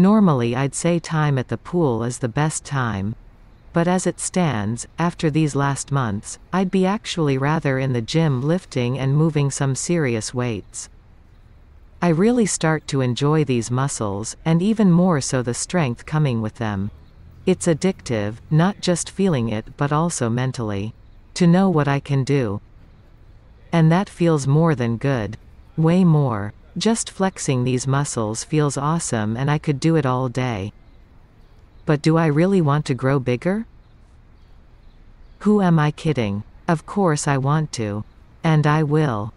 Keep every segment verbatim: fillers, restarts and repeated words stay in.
Normally I'd say time at the pool is the best time. But as it stands, after these last months, I'd be actually rather in the gym lifting and moving some serious weights. I really start to enjoy these muscles, and even more so the strength coming with them. It's addictive, not just feeling it but also mentally. To know what I can do. And that feels more than good. Way more. Just flexing these muscles feels awesome and I could do it all day. But do I really want to grow bigger? Who am I kidding? Of course I want to. And I will.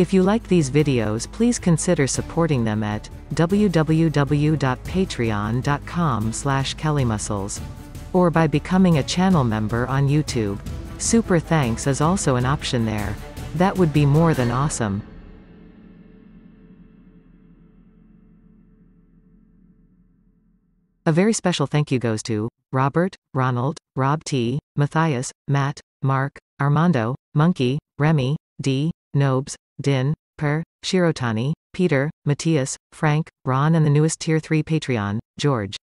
If you like these videos, please consider supporting them at w w w dot patreon dot com slash kelly muscles, or by becoming a channel member on YouTube. Super thanks is also an option there. That would be more than awesome. A very special thank you goes to Robert, Ronald, Rob T, Matthias, Matt, Mark, Armando, Monkey, Remy, D, Nobes, Din, Per, Shirotani, Peter, Matthias, Frank, Ron, and the newest Tier three Patreon, George.